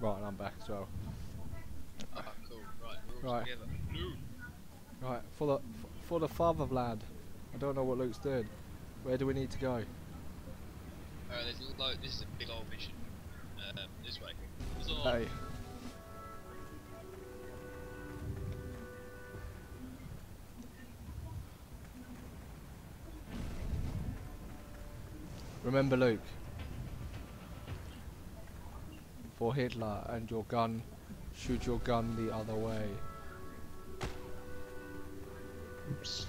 Right, and I'm back as well. Oh, cool. Right, we're all right. Together. No. Right, for the fatherland. I don't know what Luke's doing. Where do we need to go? There's a load, this is a big old mission. This way. Hey. Remember, Luke. For Hitler and your gun, shoot your gun the other way. Oops.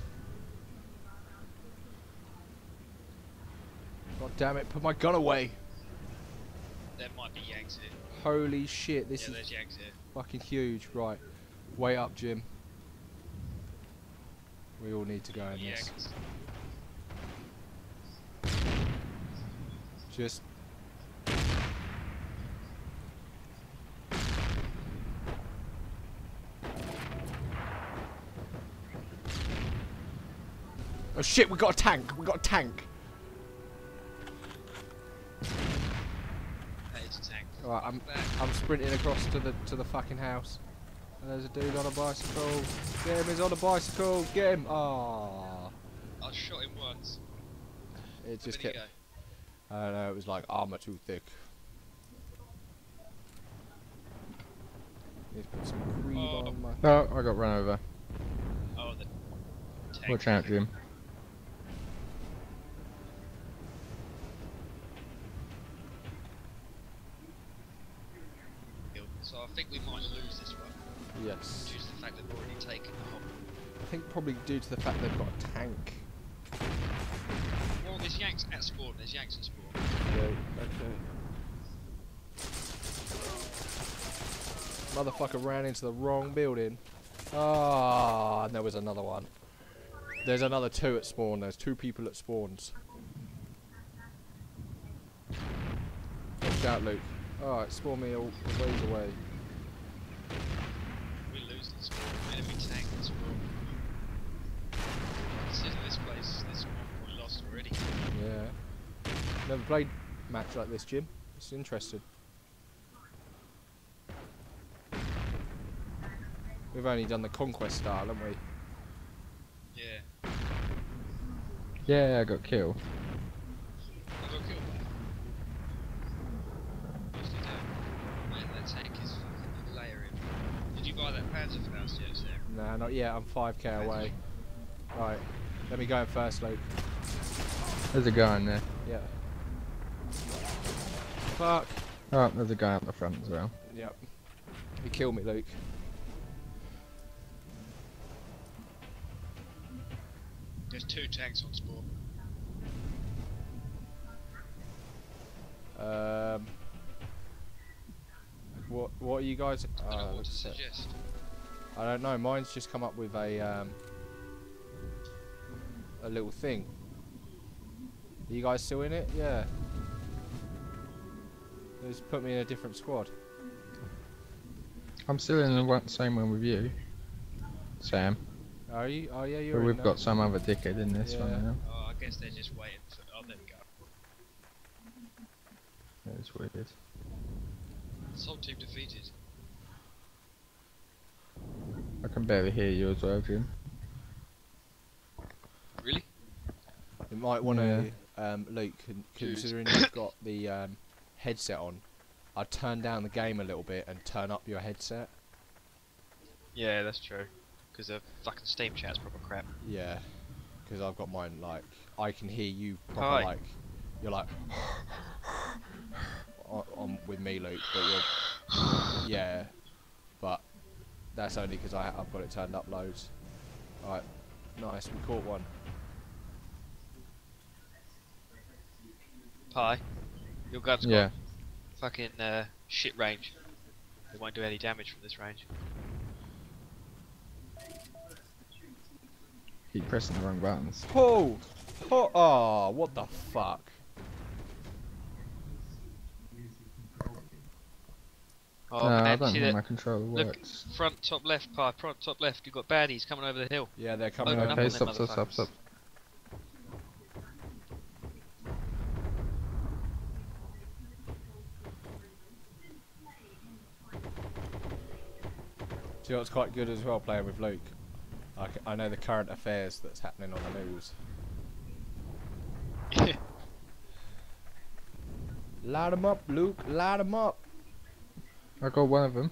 God damn it, put my gun away! There might be Yanks here. Holy shit, this is there's Yanks here. Fucking huge. Right, way up, Jim. We all need to go in Yanks. This. Just. Oh shit, we got a tank! We got a tank! Right, I'm sprinting across to the fucking house. And there's a dude on a bicycle. Get him! He's on a bicycle. Get him! Ah. I shot him once. It just kept. I don't know. It was like armor too thick. Put some greed on my... No, I got run over. Oh, the watch out, Jim. I think we might lose this one. Yes. Due to the fact that they've already taken the hop. I think probably due to the fact they've got a tank. Well, there's Yanks at spawn. There's Yanks at spawn. Okay, Motherfucker ran into the wrong building. Ah, and there was another one. There's another two at spawn. There's two people at spawns. Watch out, Luke. Alright, spawn me a ways away. Enemy tank in spawn. Consider this place, this 1 point lost already. Yeah. Never played a match like this, Jim. It's interesting. We've only done the Conquest style, haven't we? Yeah. Yeah, I got killed. Nah, not yet. I'm 5k away. Right, let me go in first, Luke. There's a guy in there. Yeah. Fuck. Oh, there's a guy up the front as well. Yep. He killed me, Luke. There's two tanks on spawn. What are you guys? I don't know what to suggest. I don't know. Mine's just come up with a little thing. Are you guys still in it? Yeah. It's put me in a different squad. I'm still in the same one with you, Sam. Are you? Oh yeah, you're. But we've got some other dickhead in this one now. Oh, I guess they're just waiting for. Oh, there we go. That is weird. This whole team defeated. I can barely hear you as well, Jim. Really? You might want to, Luke, considering you've got the headset on, I'd turn down the game a little bit and turn up your headset. Yeah, that's true. Because the fucking Steam chat's proper crap. Yeah, because I've got mine, like, I can hear you proper, like, you're like, on with me, Luke, but you're, yeah, but. That's only because I've got it turned up loads. Alright, nice, we caught one. Pie, your gun's got fucking shit range. It won't do any damage from this range. Keep pressing the wrong buttons. Oh! Oh, oh what the fuck? Oh, no, I don't think my controller works. Look, front top left, Pi. Front top left. You've got baddies coming over the hill. Yeah, they're coming over. Okay, stop. you know what's quite good as well, playing with Luke? I know the current affairs that's happening on the news. Light them up, Luke. Light them up. I got one of them.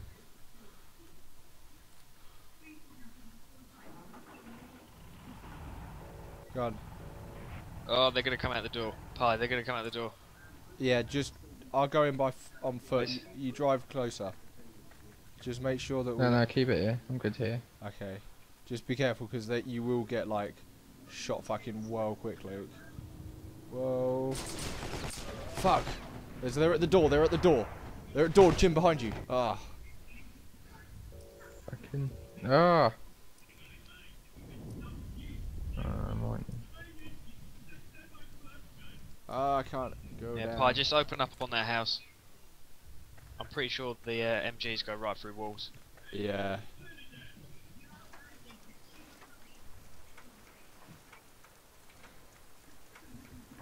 God. Oh, they're gonna come out the door. Pie, they're gonna come out the door. Yeah, just I'll go in by on foot. You drive closer. Just make sure that. No, keep it here. I'm good here. Okay. Just be careful, because you will get like shot fucking well quickly. Whoa. Fuck. They're at the door. They're at the door. They're at the door. Jim, behind you. Ah. Fucking. Ah. I can't go down. Yeah, Pi, just open up on that house. I'm pretty sure the MGs go right through walls. Yeah.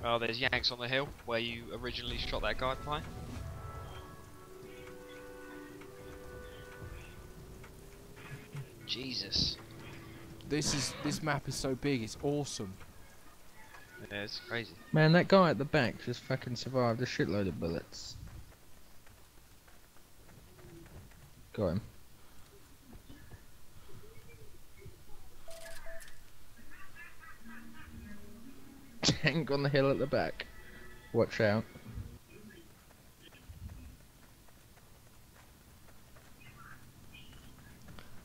Oh, there's Yanks on the hill where you originally shot that guy, Pi. Jesus. This map is so big, it's awesome. Yeah, it's crazy. Man, that guy at the back just fucking survived a shitload of bullets. Got him. Tank on the hill at the back. Watch out. I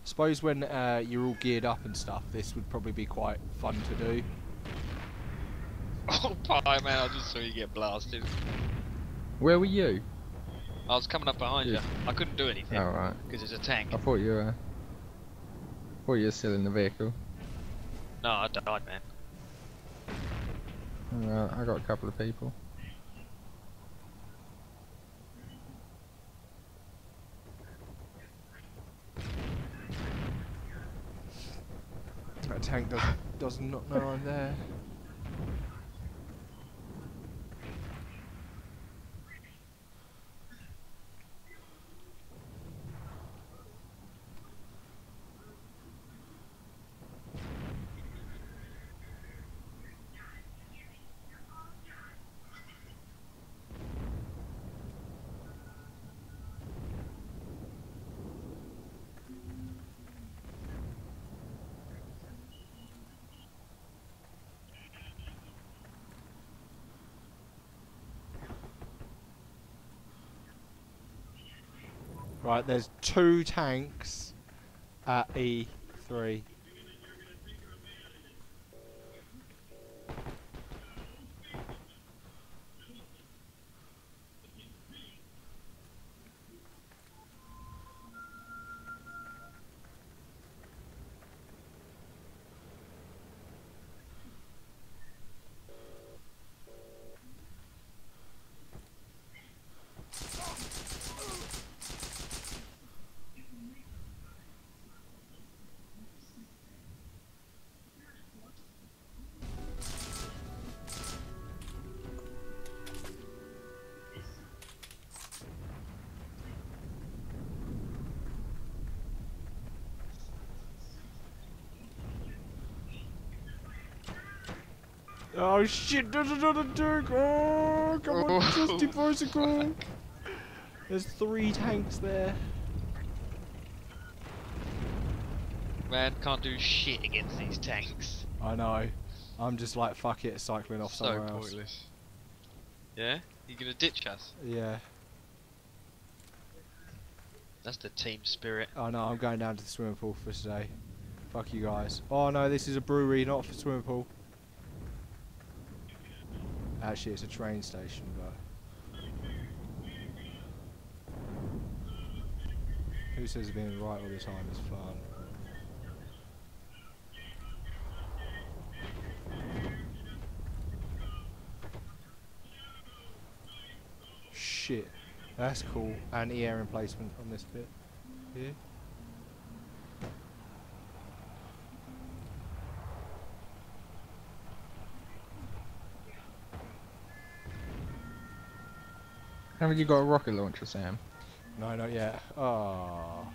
suppose when you're all geared up and stuff, this would probably be quite fun to do. Oh, Pie, man, I just saw you get blasted. Where were you? I was coming up behind you. I couldn't do anything. Alright. Because it's a tank. I thought you were... I thought you were still in the vehicle. No, I died, man. I got a couple of people. That tank does not know I'm there. Right, there's two tanks at E3. Oh shit, oh, come on, just Diversical. There's three tanks there. Man, can't do shit against these tanks. I know. I'm just like, fuck it, cycling off somewhere else. So pointless. Yeah? You gonna ditch us? Yeah. That's the team spirit. I know, I'm going down to the swimming pool for today. Fuck you guys. Oh no, this is a brewery, not a swimming pool. Actually, it's a train station, but... Who says being right all the time is fun? Shit. That's cool. Anti-air emplacement on this bit here. Haven't you got a rocket launcher, Sam? No, not yet. Oh.